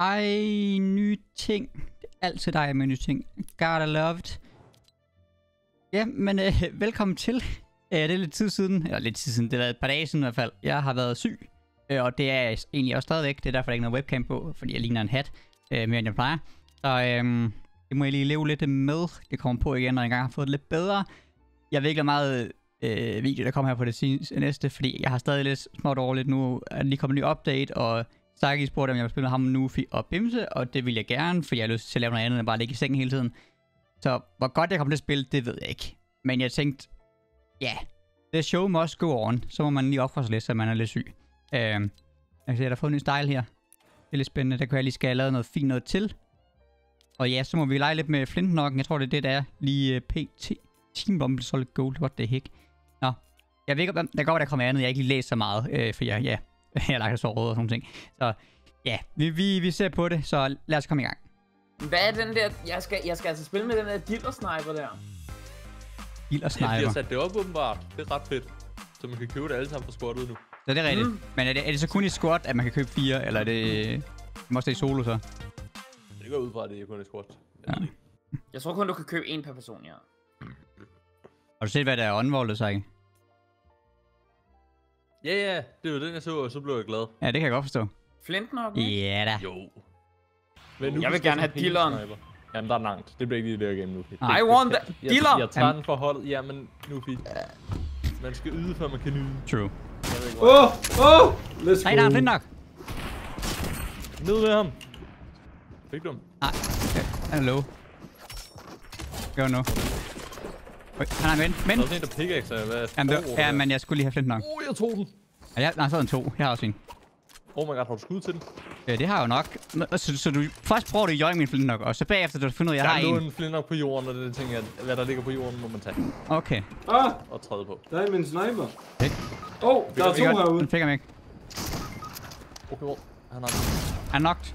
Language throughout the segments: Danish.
Ej, nye ting. Det er altid dig med nye ting. Gotta love it. Ja, men velkommen til. Det er lidt tid siden. Eller lidt tid siden. Det er et par dage siden i hvert fald. Jeg har været syg. Og det er jeg egentlig også stadigvæk. Det er derfor, der er ikke noget webcam på. Fordi jeg ligner en hat. Mere end jeg plejer. Så det må jeg lige leve lidt med. Det kommer på igen, når jeg engang har fået det lidt bedre. Jeg ved ikke, hvor meget video, der kommer her på det næste. Fordi jeg har stadig lidt småt overligt nu. At lige kommet en ny update. Og Saki spurgte, om jeg ville spille med ham, Noofy og Bimse. Og det vil jeg gerne. Fordi jeg har lyst til at lave noget andet, end bare ligge i sengen hele tiden. Så hvor godt jeg kommer til at spille, det ved jeg ikke. Men jeg tænkte, ja, yeah, the show must go on. Så må man lige opføre sig lidt, så man er lidt syg. Jeg kan se, at der har fået en ny style her. Det er lidt spændende. Der kan jeg lige skal have lavet noget fint noget til. Og ja, så må vi lege lidt med flintnokken. Jeg tror, det er det, der er. Lige pt. Teambombe, så lidt gold. What the heck? Nå. Jeg ved ikke, der kan godt være, der kommer andet. Jeg har ikke lige læst så meget. For jeg, ja, jeg har lagt os over og sådan ting. Så ja, vi ser på det. Så lad os komme i gang. Hvad er den der... Jeg skal altså spille med den der dealersniper der. Dealersniper? Ja, de har sat det op, åbenbart. Det er ret fedt. Så man kan købe det alle sammen fra squattet nu. Så det er rigtigt. Men er det så kun i squat, at man kan købe 4, eller er det... Man også i solo, så? Det går ud fra, at det er kun i squat. Ja. Jeg tror kun, du kan købe 1 per person, ja. Har du set, hvad der er unvoldet, så ikke? Ja, det var den, jeg så, og så blev jeg glad. Ja, det kan jeg godt forstå. Flint nok, ikke? Ja da. Jo. Men jeg vil gerne have dealeren. Jamen, der er langt. Det bliver ikke lige det her game, Noofy. I want that! Dealer! Jeg tager den for holdet. Jamen, Noofy. Man skal yde, før man kan nyde. True. Let's go. Nej, der er flint nok. Ned med ham. Fik du ham? Nej. Han er low. Gør nu. Han er men. Der er en, der pickaxe. Jamen, jeg skulle lige have flint nok. Åh, jeg tog den. Nej, så er den 2. Jeg har også en. Oh my god, har du skud til den? Ja, det har jeg jo nok. Så du først prøver du at jøge min flint nok, og så bagefter du finder ud af, at jeg har en. Der er nu en flint nok på jorden, og det tænker jeg, hvad der ligger på jorden, må man tage. Okay. Og træde på. Der er min sniper. Okay. Der er 2 herude. Den fik ham ikke. Okay, hvor? Han har den. Han er knocked.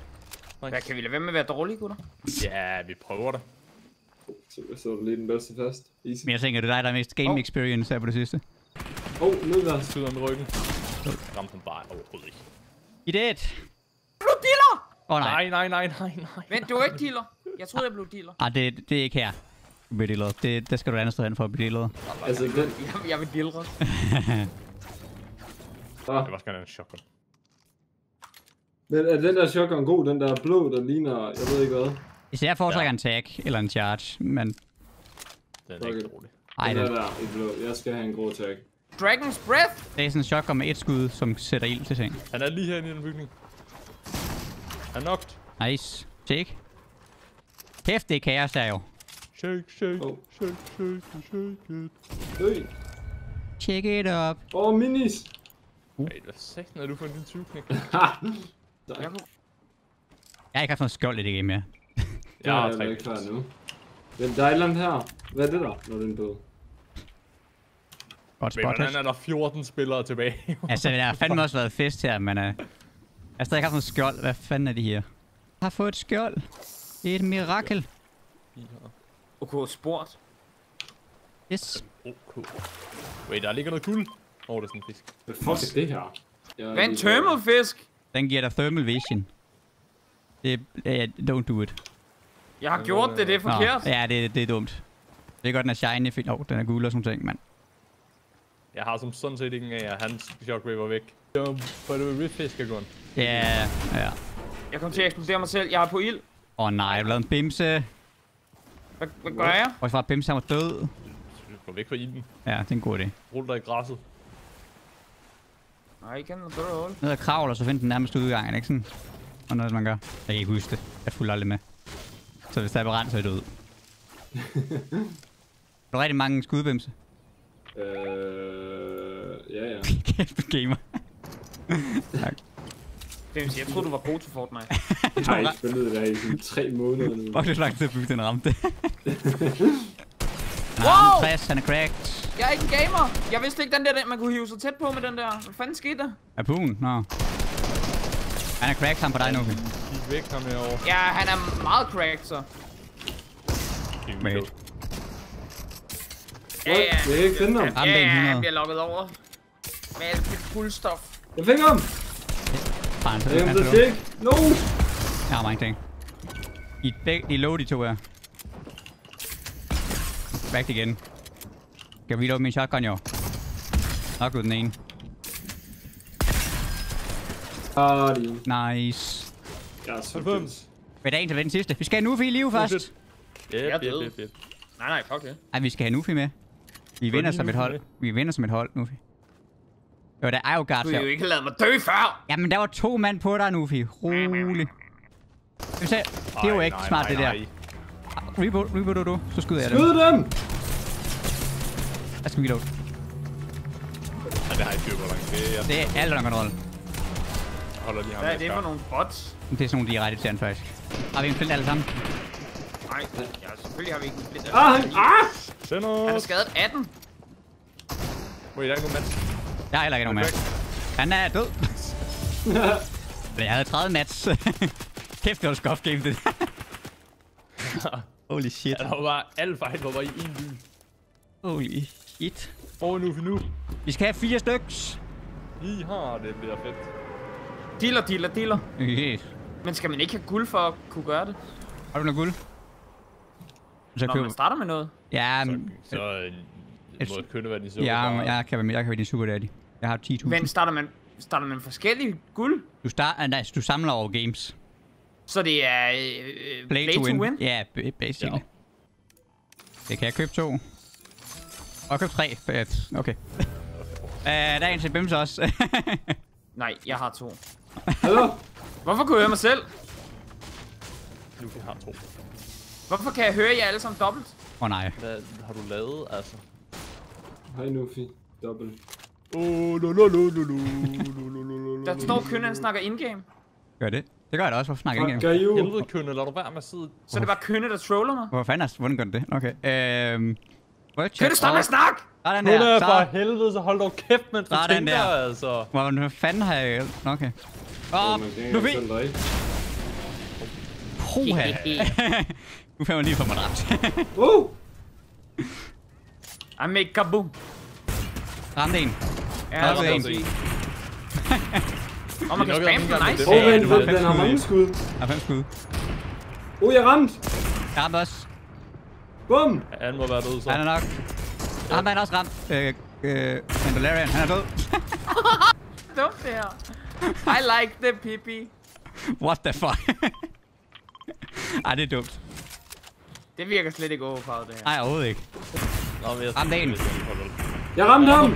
Hvad kan vi lade være med at være dårlige, gutter? Ja, vi prøver det. Så er du lige den bedste fast. Easy. Men jeg tænker, det er dig, der er mest game experience her på det sidste. Ned der. Skyder med ryggen. Ramte den bare overhovedet ikke. I det. Blev dealer! Åh nej. Nej. Vent, du er ikke dealer. Jeg troede, jeg blev dealer. Ah, det er ikke her. Du bliver dealer. Der skal du et andet sted hen for at blive dealeret. Altså, jeg vil dealere. Det var sgu en shotgun. Men er den der shotgun god? Den der blå, der ligner... Jeg ved ikke hvad. Hvis jeg foretrækker en tag eller en charge, men... Den er ikke rolig. Ej, den der i blå. Jeg skal have en grå tag. Dragon's Breath! Det er sådan en shotgun med 1 skud, som sætter ild til ting. Han er lige her i den bygning. Han er knocked. Nice. Shake. Kæft, det er kaos der jo. Shake it. Check it up. Minis. Wait, hvad sagten er du for en lille 20-knæk? Jeg har ikke haft noget skjold i det game mere. Jeg er ikke klar nu. Men der er et eller andet her. Hvad er det der, når den døde? Men hvordan er der 14 spillere tilbage? Altså, der har fandme også været fest her, men jeg har stadig haft noget skjold. Hvad fanden er de her? Jeg har fået et skjold. Det er et mirakel. OK, sport. Yes. OK. Wait, der ligger noget guld. Det er sådan en fisk. Hvad fuck er det her? Hvad en thermalfisk? Den giver dig thermal vision. Det er... Don't do it. Jeg har gjort det, det er forkert. Ja, det er dumt. Det er godt, den er shiny. Den er guld og sådan ting, mand. Jeg har som sådan set ingen af hans shockwave var væk. Det var for det rifffisker grund. Ja. Jeg kom til at eksplodere mig selv. Jeg er på ild. Nej, jeg har lavet en bimse. Hvad gør jeg? Og så var bimse, han var død. Gå væk fra ilden. Ja, det er en god idé. Rul dig i græsset. Nej, ikke andet bedre hold. Ned og kravl, og så find den nærmest udgangen, ikke sådan? Og noget, man gør. Jeg kan ikke huske det. Jeg fulgte aldrig med. Så hvis der er brændt, så er jeg død. Der er rigtig mange skudbimse. Ja. Kæft gamer. Tak. Jeg troede, du var god til Fortnite. Jeg har ikke spillet det der i sådan 3 måneder nu. Fuck, det er langt til at bygge den ramte. Wow! Han er cracked. Jeg er ikke en gamer. Jeg vidste ikke, den der, man kunne hive så tæt på med den der. Hvad fanden skete der? Apun? Nå. Han er cracked, ham på dig nu. Gik væk ham herovre. Ja, han er meget cracked, så. Mate. Det er ikke den om. Jeg bliver lukket over. Med alt mit guldstof. Jeg fik ham! Jamen, det er ikke. No! Jeg har mange ting. De er low, de to her. Back igen. Kan vi reload min shotgun, jo? Nok ud den ene. Nice. Jeg er så dumt. Hvad er dagen til den sidste? Vi skal have noofy i live først. Yep. Nej, fuck det. Ej, vi skal have noofy med. Vi vinder som et hold. Vi vinder som et hold, noofy. Jo, der er jo guards. Du har jo ikke ladet mig dø før! Jamen, der var 2 mand på dig, Noofy. Rolig. Det er jo ikke smart, det der. Reboot du. Så skyder jeg dem. Skyd dem! Jeg skal reload. Ja, det har jeg ikke på langt. Det er alt under kontrol. Hvad er det for nogle bots? Det er sådan nogle direkte til faktisk. Har vi en flint alle sammen? Nej, ja, selvfølgelig har vi ikke en flint alle sammen. Han er skadet 18. Må I da ikke nogen match? Jeg har heller ikke nogen match. Han er død. Jeg havde 30 match. Kæft, det var et scuff game, det der. Holy shit. Ja, der var bare alle fejl, hvor var I en by. Holy shit. Nu. Vi skal have 4 styks. I har det, bliver fedt. Dealer. Yes. Men skal man ikke have guld for at kunne gøre det? Har du noget guld? Så når man starter med noget? Ja, men... Så må kønne være din superdaddy. Ja, jeg kan være din superdaddy. Jeg har 10.000. Men starter man med forskellige guld? Du samler over games. Så det er... Play to win? Ja, basically. Ja. Det kan jeg købe 2. Og købe 3. Okay. Der er en til Bimse også. Nej, jeg har 2. Hvorfor kunne jeg høre mig selv? Du har 2. Hvorfor kan jeg høre jer alle sammen dobbelt? Åh nej. Hvad har du lavet, altså? Hej Noofy. Dobbelt. Der står Kønne, han snakker in-game. Gør det? Det gør jeg da også. Hvorfor snakker jeg in-game? Helvede Kønne, lad du være med at sidde. Så er det bare Kønne, der troller mig? Hvor fanden har Kønne det? Okay, Kønne, stop med at snakke! Sådan der, sådan. For helvede, så hold dog kæft, mens du tænker, altså. Hvordan fanden har jeg... Okay. Nu vi! Hoha! Nu fanden lige for mig dræbt. I make kaboom! Ramte en. Ja, ramte en. Man kan spamme den, nice. Den har mange skud. Jeg har 5 skud. Jeg ramte! Jeg ramte også. Bum! Han må være død, så. Han er nok. Han er også ramt. Mandalorian, han er død. Dumt det her. I like the pipi. What the fuck? Ej, det er dumt. Det virker slet ikke overfarvet, det her. Ej, overhovedet ikke. Ramte en. Jeg ramte ham!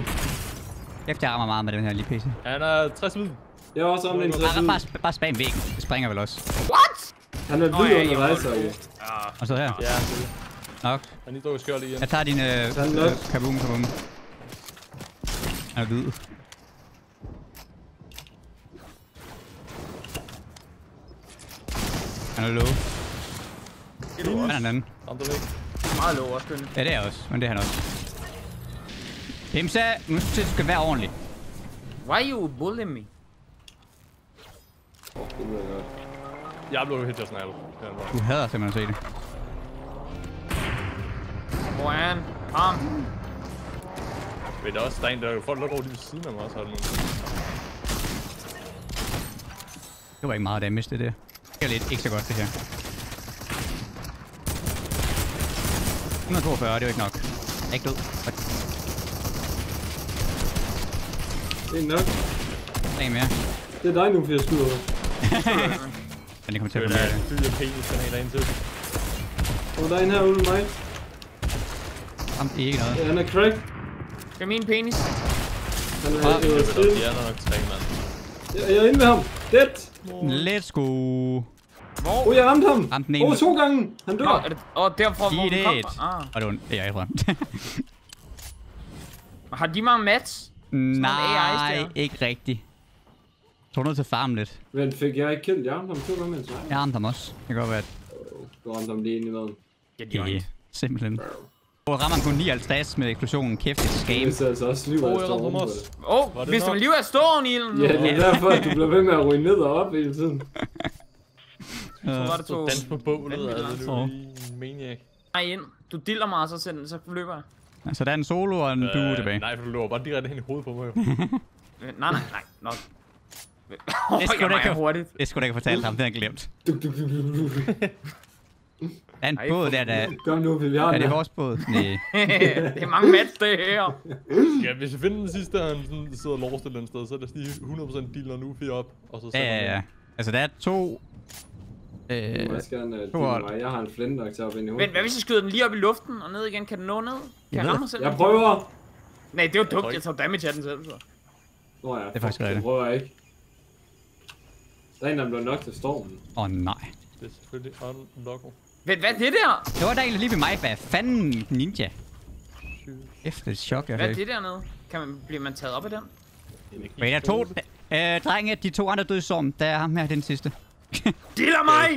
Efter jeg rammer meget med den her lille pisse. Han er 60 hvid. Jeg har også ramt en 60 hvid. Bare spam væggen. Det springer vel også. What? Han er hvid undervejs, så jo. Og så her. Ja, nok. Han lige drog skjold igen. Jeg tager din kaboom. Han er hvid. Han er low. Han er den anden. Ramte væk. Meget low også, Kønne. Ja, det er også. Men det er han også. Bimse, nu skal være ordentlig. Why you bullying me? Jeg blev helt til at snakke. Du hader simpelthen at se det. Hvor er han? Kom! Ved der også, der er en, der får lukket over lige ved siden af mig også. Det var ikke meget, da jeg mistede det. Det er lidt ikke så godt, det her. 142, det er jo ikke nok. Jeg er ikke død. Det er nok. Der er mere. Det er dig nu, fordi jeg skyder over. Men det kommer til at blive mere. Det er en penis, den er derinde til. Der er en her ude med mig. Jamen, det er ikke noget. Ja, han er crack. Det er min penis. Han er stil. De er nok 3, mand. Jeg er inde ved ham. Dead. Let's go. Jeg ramte ham. Ramte den 2 gange. Han dør. Derfra, hvor den kommer. Det var ondt. Jeg er ikke ramt. Har de mange mats? Nej, ikke rigtigt. Jeg tror nødt til at farme lidt. Men fik jeg ikke kendt? Jeg ramte ham 2 gange, mens jeg ramte ham også. Det kan godt være, at... Du ramte ham lige ind i maden. Ja, simpelthen. Rammer han kun 59 med eksplosionen. Kæft, det skam. Hvis altså også liv er stående. Hvis du liv er stående, Ilden. Ja, det er derfor, at du bliver ved med at ryge ned og op hele tiden. Så dans på bålet, altså. Du er en maniac. Nej, ind. Du diller mig, så løber jeg. Altså, der er en solo og en duo tilbage. Nej, for du løber bare direkte hen i hovedet på mig. Nej. Nok. Det skulle du ikke have hurtigt. Det skulle du ikke have fortalt ham, det har jeg glemt. Der er en båd der, der... Gør nu, vi har den. Er det vores båd? Næh. Det er mange match, det her. Ja, hvis jeg finder den sidste, der han sidder lost et eller andet sted, så er der lige 100% dealer noofy op, og så sætter ja. Altså, der er to... Jeg har en flintlock til op ind i hovedet. Vent, hvad hvis jeg skyder den lige op i luften og ned igen? Kan den nå ned? Kan jeg ramme mig selv? Jeg prøver! Nej, det var dumt. Jeg tager damage af den selv, så. Nå ja, det er faktisk rigtigt. Jeg prøver ikke. Der er en, der blev nok til stormen. Åh nej. Det er selvfølgelig unlocked. Vent, hvad er det der? Det var der egentlig lige ved mig. Hvad fanden, ninja? Efter et chok, jeg. Hvad er det dernede? Bliver man taget op af den? Men jeg tog... drenge, de to andre døde i stormen. Der er ham her, den sidste. Dealer mig!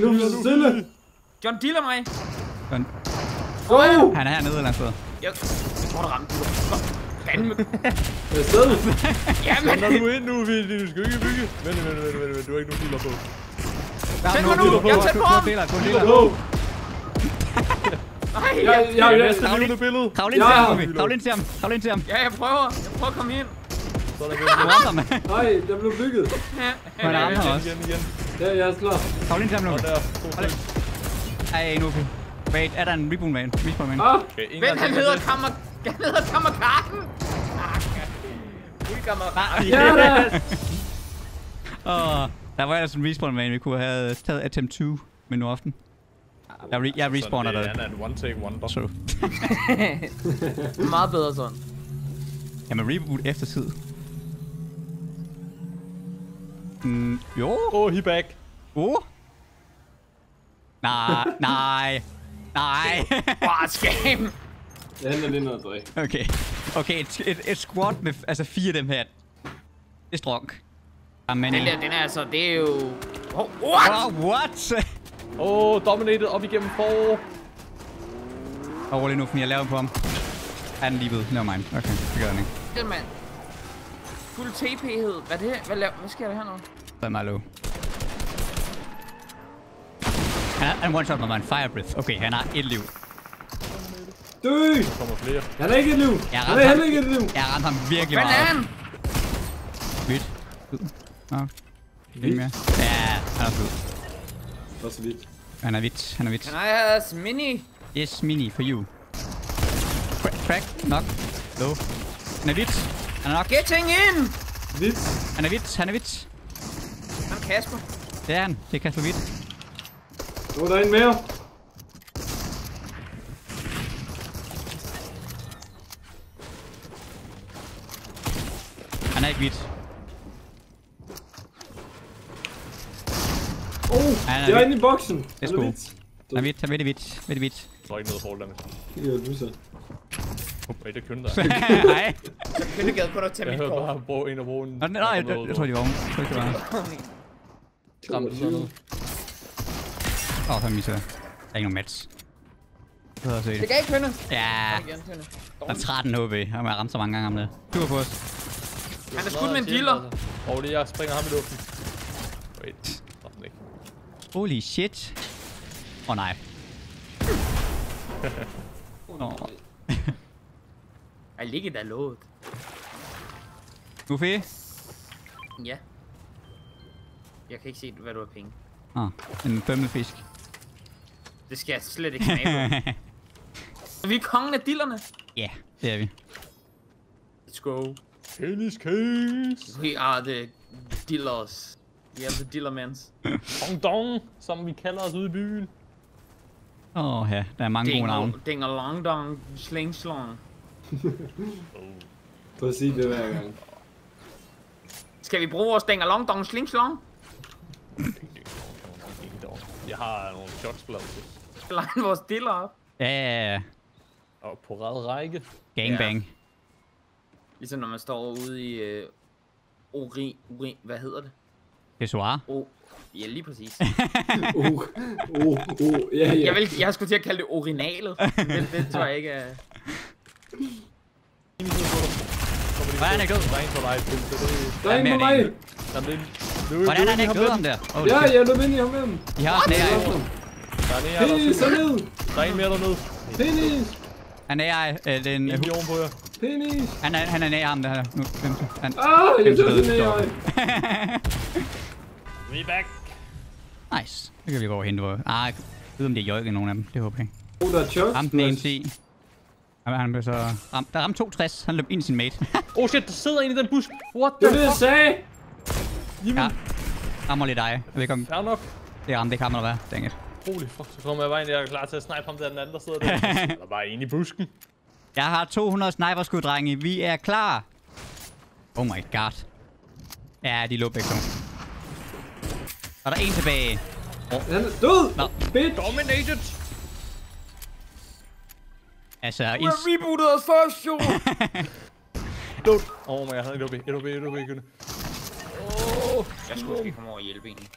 Nu bliver du stille! John, dealer mig! John. Oh! Han er hernede eller andet sted. Jeg tror, du ramte. Fanden med... Hvad sted? Jamen! Når du er inde nu, du skal ikke bygge. Vent, du har ikke nogen dealer på. Sæt mig nu! Jeg er tæt på ham! Du dealer på! Nej! Jeg er næsten livende billede! Kravl ind til ham! Kravl ind til ham! Ja, jeg prøver at komme ind. Nej, der blev bygget. Han rammer også. Ja, jeg er slår. Kravl ind til ham, Luke. Ej, Noofy. Wait, er der en rebound man? Vent, han hedder Kammerkarten! Udkammerkarten! Yes! Der var ellers en respawn man, vi kunne have taget attempt 2 med nu aften. Jeg respawner dig. Sådan, det er en one take wonder. True. Meget bedre sådan. Jamen reboot efter tid. Jo. Oh, he back. Oh. Nej. What's game? Det handler lige noget drik. Okay, et squad med altså 4 af dem her. Det er strong. Amen. Den er altså, det er jo... What? Dominated op igennem for. Rolig nu, for jeg laver på ham. Er den lige ved? Nevermind. Okay, det gør den ikke. Den mand. Fuld TP-hed. Hvad er det her? Hvad sker der her nu? Det er meget low. Han er one-shot med mig. En fire breath. Okay, han har 1 liv. Dø! Der kommer flere. Han har ikke 1 liv. Jeg har ramt ham virkelig meget. Hvad er han? Vidt. Ikke mere. Ja, han er vidt. Også vidt. Han er vidt. Can I have mini? Yes, mini for you. Crack, knock, low. Han er nok. Getting in! Vidt. Han er vidt. Han er Kasper. Det er han. Det er Kasper vidt. Nu er der en mere. Han er ikke vidt. Jeg er inde i boksen. Det er vidt. Han er vidt. Han er vidt. Jeg tror ikke noget hold damage. Det gør du så. Wait, det kønner dig. Nej. Jeg kønner gad på dig at tage mit kort. Jeg hører bare en af broen. Nej, jeg tror de var oven. Det rammer de sådan noget. Han misser. Der er ikke nogen match. Det gav ikke kønner. Ja. Der er 13 HP. Han må have ramt så mange gange om det. Du var på os. Han er skudt med en dealer. Jeg springer ham i luften. Wait. Holy shit. Nej. Nå. Jeg ligger der låget. Noofy? Ja. Jeg kan ikke se, hvad du har penge. En bømmelfisk. Det skal jeg slet ikke smage på. Vi er kongen af dillerne. Ja, det er vi. Let's go. Penis case. We are the dillers. Vi er the dillermans. Dong dong, som vi kalder os ude i byen. Ja, der er mange gode navne. Ding a long dong, sling slong. Prøv at sige det hver gang. Skal vi bruge vores ding a long dong, sling slong? Jeg har nogle shotsblad. Line vores diller op. Ja. Og på ræd række. Gangbang. Ja. Ligesom når man står ude i... hvad hedder det? Pessoir? Ja, lige præcis. Ja. Jeg skulle til at kalde det originalet, men det tror jeg ikke er... Hvordan er det gået? Der er en på mig! Hvordan er det gået ham der? Ja, jeg løb ind i ham med ham. I har også nær. Penis, så ned! Der er en mere dernede. Penis! Han er den... En million på jer. Penis! Han er nær ham, der her. Nu, Bimse. Ah, jeg døde nær ham. We back. Nice. Så kan vi gå over og hente vores... Ah, jeg ved om det er jøjket nogen af dem. Det håber jeg ikke. Ramt den ene 10. Han blev så ramt. Der ramte 260. Han løb ind i sin mate. Oh shit, der sidder en i den busk. What the fuck? Det er det, jeg sagde. Jamen. Ja. Rammer lidt dig. Velkommen. Fair nok. Det ramte ikke ham, eller hvad? Dang it. Holy fuck, så kommer jeg bare ind, jeg er klar til at snipe ham der, den anden, der sidder der. Der er bare en i busken. Jeg har 200 sniperskud, drenge. Vi er klar. Oh my god. Ja, de lå begge to. Og der er en tilbage. Han er død! No. Bitch! Dominated! Altså... Du har rebootet os først, jo! Død! Oh my god, jeg havde et OB. Oh, jeg skulle ikke komme over og hjælpe egentlig.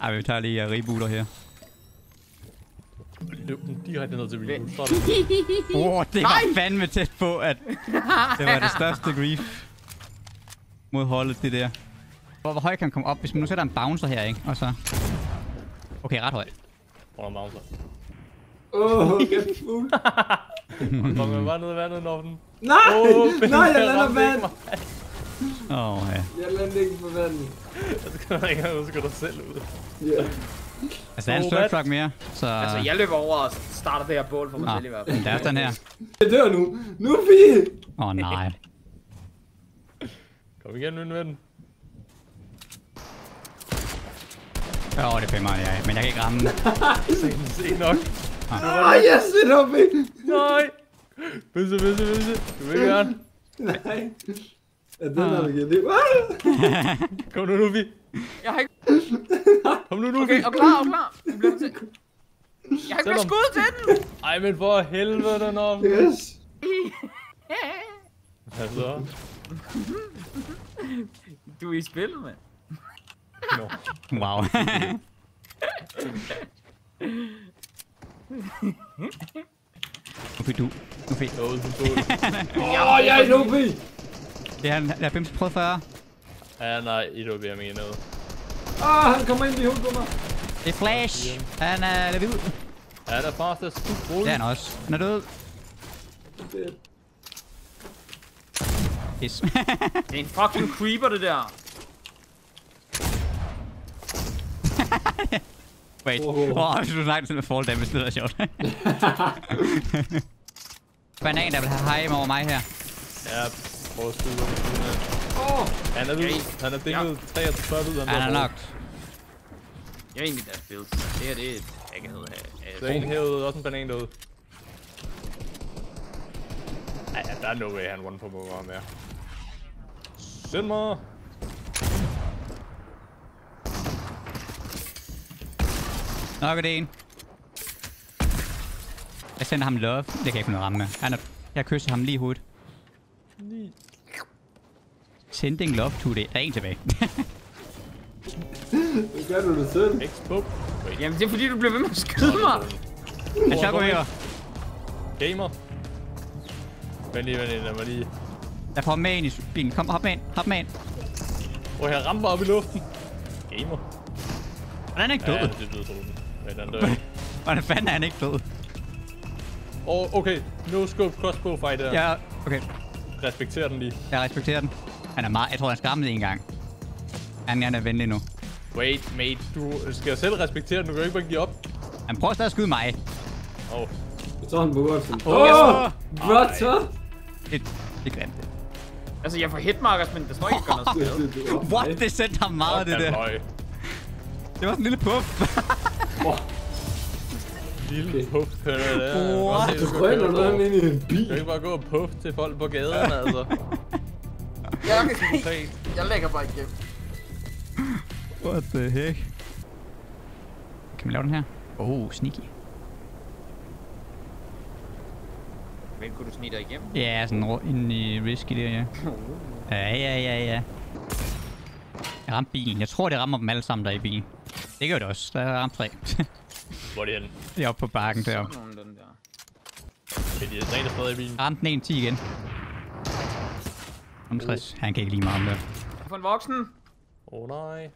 Ej, vi tager lige rebooter her. Løb den direkte ned til min hus. Åh, det var fandme tæt på, at det var det største grief mod holdet, det der. Hvor højt kan han komme op, hvis man nu sætter en bouncer her, ikke? Og så... Okay, ret højt. Hvor er en bouncer? Åh, kæft fugl. Kom jeg bare ned i vandet, Noffen? Nej! Nej, jeg lander vand! Åh, oh, ja. Jeg lander ikke på vandet. Jeg skal da ikke have udskudt dig selv ud. Ja. Yeah. Altså, der er en slurptruck mere, så... Altså, jeg løber over og starter det her bål for mig selv i hvert fald. Der er den her. Jeg dør nu. Nu, Fie! Åh, oh, nej. Kom igen, nu med den. Åh, det er pænt meget, jeg. Men jeg kan ikke ramme den. Så kan se nok. Nej, jeg sidder op i. Nej! Bisse. Du vil gerne. Nej. Ja, den har vi givet liv. Kom nu, Noofy. Jeg har ikke... Kom nu, Noofy. Okay, og klar. Jeg har ikke blevet skudt til den. Ej, men for helvede, den om. Yes. Hvad så? Du er i spil, mand. No. Wow. Noofy, du. Noofy. Åh, jeg er Noofy. Det er han, der er Bimse prøvet før. Ja, nej, I løber jeg mere noget. Åh, han kommer ind i hovedet på mig. Det er Flash. Han er løbet ud. Ja, der er fastest skudt. Det er han også. Han er død. Det er en fucking creeper, det der. Wait. Åh, hvis du snakker til med fall damage, det er sjovt. Banan, der vil have hjem over mig her. Ja. Prøv at skyde over. Han er ude. Han er dinget 43 ud. Han er lagt. Jeg er egentlig der spillet. Det her, det er et hackerhed her. Der er en herude, også en banan derude. Ej, der er no way, han one på mig meget mere. Send mig! Nok er det en. Jeg sender ham love. Det kan jeg ikke få noget ramme med. Jeg kysser ham lige i hovedet. Sending love to det. Der er en tilbage. Hvad gør du det selv? Jamen det er fordi du bliver ved med at skyde mig. Han skal gå her. Gamer. Vent lige, lad mig lige. Der får med ind i bilen. Kom, hop med ind. Åh, jeg ramper op i luften. Gamer. Han er ikke død. Ja, det døde troen. Hvordan fanden er han ikke død? Åh, okay. No scope crossbow fight der. Ja, okay. Respekterer den lige. Jeg respekterer den. Han er meget... Jeg tror, han skræmmede en gang. Han er venlig nu. Wait, mate. Du skal jo selv respektere den. Du kan jo ikke bare give op. Han prøver stadig at skyde mig. Åh. Jeg tror, han bukker sådan. Åh! Rotter! Det er grimt. Altså, jeg får hitmarkers, men der står ikke at gøre noget skade. What? Det sendte ham meget, det der. Det var sådan en lille puff. Lille puff, kører der. What? Du drønner noget ind i en bil. Du kan ikke bare gå og puff til folk på gaden, altså. Jeg lægger bare igennem. What the heck? Kan man lave den her? Oh, sneaky. Men kunne du snige dig igennem? Ja, sådan ind i risky der, ja. Ja. Jeg ramte bilen. Jeg tror, det rammer dem alle sammen der i bilen. Det gør det også. Der er ramt 3. Hvor er det henne? Det er oppe på bakken deroppe. Sådan nogen, den der. Okay, de er drænet stadig i bilen. Ramte den 1-10 igen. 60. Han kan ikke lide mig om det. Jeg får en voksen. Åh nej.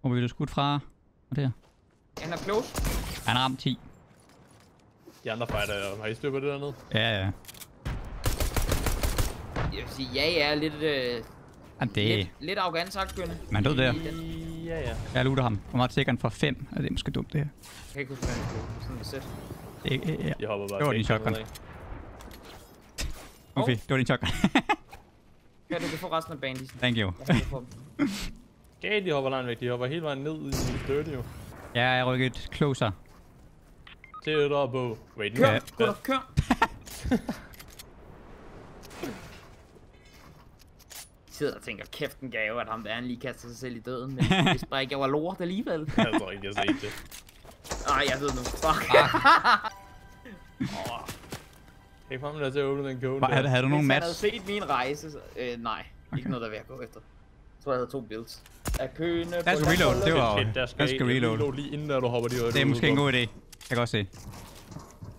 Hvor blev du skudt fra? Og der. Han er close. Han har ramt 10. De andre fighter, har I styr på det dernede? Ja. Jeg vil sige, ja, lidt... Lidt arrogant sagt, Gønne. Man død der. Ja. Jeg looter ham. Hvor meget sikkert fra 5? Det er måske dumt, det her. Jeg kan ikke huske, sådan et sæt. Ja. Jeg hopper bare. Det var din shotgun. Okay, det var din shotgun. Ja, du kan få resten af banen. Thank you. Okay, de hopper langt væk. De hopper hele vejen ned i dirty, jo. Ja, jeg rykker et closer. Det er der på. Wait, nu. Kør. Jeg tænker, kæft en gave, at ham der lige kaster sig selv i døden, men hvis bare ikke jeg var lort alligevel. Jeg tror ikke, jeg har set det. Ej, jeg ved nu. Fuck. Kan ikke komme til at åbne den kone. Havde du nogen match? Hvis havde set min rejse, så... nej. Okay. Ikke noget, der er ved at gå efter. Jeg tror, jeg havde 2 builds. Af køene... Der skal reload, det var... Der skal reload. Lige inden, du hopper de. Det er måske en god idé. Jeg kan godt se.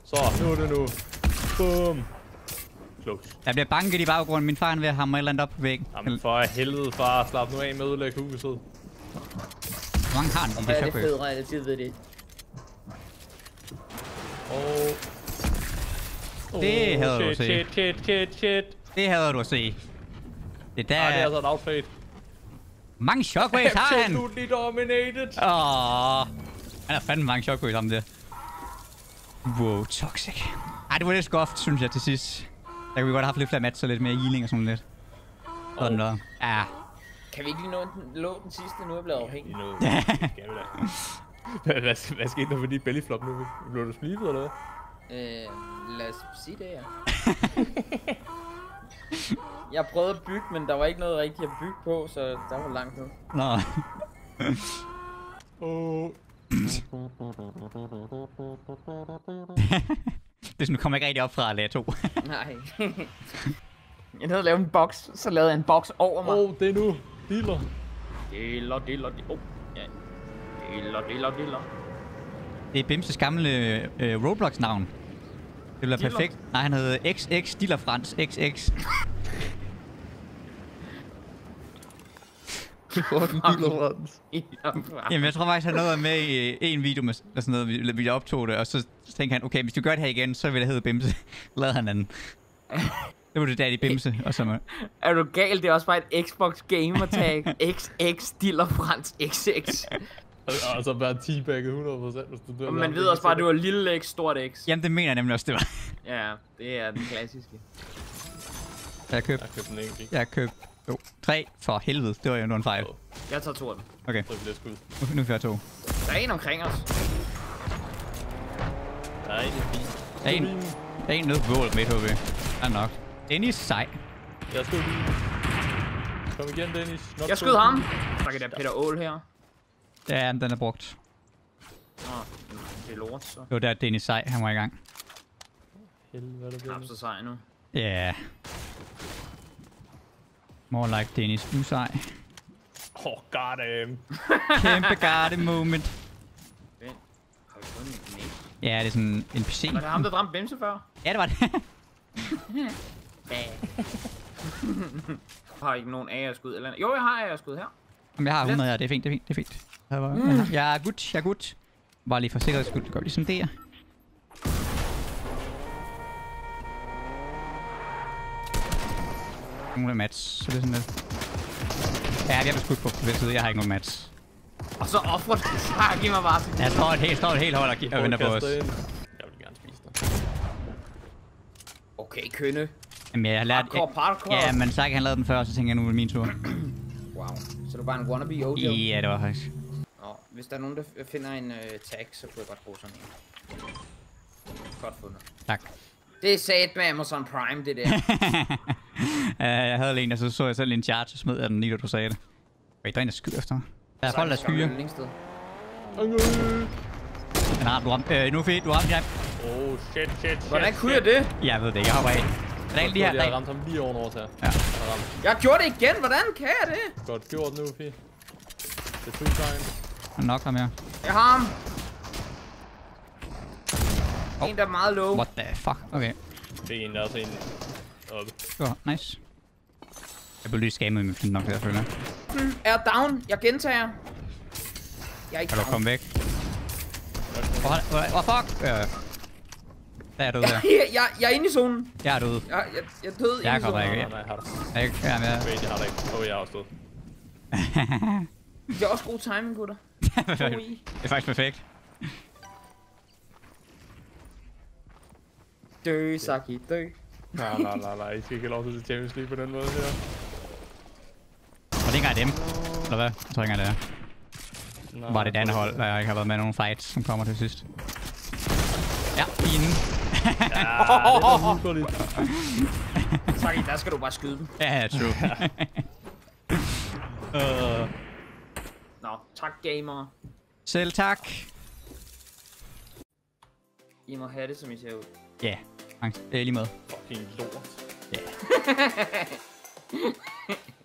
Så, nu er det nu. Boom. Close. Jeg bliver banket i baggrunden. Min far er ved at hamre et eller andet op på væggen. Jamen for helvede, far. Slap nu af med at udlægge huset. Hvor mange har den? Hvad er det federe altid ved det? Det hader du at se. Shit. Det hader du at se. Det der... det er altså et outfade. Mange shockwaves har han! Absolutely dominated! Han har fandme mange shockwaves om det. Wow, toxic. Ej, det var lidt skuffet, synes jeg, til sidst. Der kan vi godt have haft lidt flere matcher, lidt mere healing og sådan lidt. Sådan noget. Ja. Kan vi ikke lige nå den sidste, nu er jeg blevet afhængig? Ja. Hvad skete der for dit bellyflop nu? Blev du spliffet eller hvad? Lad os sige det, ja. Jeg prøvede at bygge, men der var ikke noget rigtigt at bygge på, så der var langt ned. Nå. Det er sådan, du kommer ikke rigtig op fra at lade 2. Nej. Jeg havde lavet en boks, så lavede jeg en boks over mig. Det er nu. Dealer. Ja. Dealer. Det er Bimses gamle Roblox-navn. Det bliver perfekt. Nej, han hedder XX Dealer Frans. XX. Jamen, jeg tror faktisk, han nåede med i en video med sådan noget, vi optog det, og så tænkte han, okay, hvis du gør det her igen, så vil det hedde Bimse. Lad han anden. Det var det der i Bimse, og så... Er du gal? Det er også bare et Xbox gamertag. XX Diller Frans XX. Og så bare teabagget 100%, hvis du dør. Man ved også bare, at du var lille X, stort X. Jamen, det mener jeg nemlig også, det var. Ja, det er den klassiske. Jeg købte 3 for helvede, det var jo en fejl. Jeg tager 2 af dem. Okay. Nu får jeg 2. Der er en omkring os. Der er en i bilen. Der er en nede på bålet med et HV. Der er nok. Dennis, sej. Jeg skød bilen. Kom igen, Dennis. Jeg skød ham. Der er der Peter Aal her. Ja, den er brugt. Det er lort, så. Det var der Dennis sej, han var i gang. Helvede, det bliver. Knap så sej nu. Ja. More like Dennis, du sej. God damn. Kæmpe god moment. Ja, det er sådan en PC. Var det ham, der dræmte Bimse før? Ja, det var det. Jeg har ikke nogen AR-skud eller andet. Jo, jeg har AR-skud her. Jamen, jeg har 100 her, det er fint. Jeg er good. Bare lige for sikkerheds skyld, det går ligesom det her. Nogle af match, så det er sådan lidt. Ja, jeg bliver skudt på den side, jeg har ikke nogen match. Og så offret du sig, giv mig bare sådan. Ja, står et helt hold og venter på os. Jeg vil gerne spise dig. Okay, kønne. Jamen, jeg har lært... Hardcore. Ja, men Zach han lavede den før, og så tænker jeg, nu er min tur. Wow, så du bare en wannabe OD? Ja, det var faktisk. Nå, hvis der er nogen, der finder en tag, så kunne jeg godt bruge sådan en. Godt fundet. Tak. Det er sat med Amazon Prime, det der. Jeg havde en, og så jeg selv en charge, så smed jeg den lige, da du sagde det. Wait, der er en, der skyder efter mig. Der er folk, der skyder. Den har du ramt. Noofy, du ramte ham. Shit. Hvordan kunne jeg det? Jeg ved det ikke, jeg hopper af. Jeg har ramt ham lige ovenover til her. Ja. Jeg gjorde det igen, hvordan kan jeg det? Godt gjort, Noofy. Det er 2 times. Han knocker ham her. Jeg har ham. En, der er meget low. What the fuck? Okay. Det er en, der er også en oppe. Nice. Jeg blev lige skammet med flint nok, der følger. Er down. Jeg gentager. Jeg er ikke down. Kan du komme væk? Fuck? Der er du der. Jeg er inde i zonen. Jeg er død. Jeg er død. Jeg kommer ikke. Nej, har du. Jeg kan være med. Wait, jeg har dig ikke. Åh, jeg er også død. Det er også god timing på dig. Det er faktisk perfekt. Dø, Saki, dø. Nej, I skal ikke lov til Champions League på den måde her. Og det er ikke engang dem, eller hvad? Jeg tror ikke engang det er. No, bare det andet hold, der jeg ikke har været med nogen fights, som kommer til sidst. Ja, inden. Ja, Saki, der skal du bare skyde dem. Ja, true. Nå, tak gamer. Selv tak. I må have det, som I ser ud. Ja. Yeah. Angst. Lige med. Fucking lort. Ja. Yeah.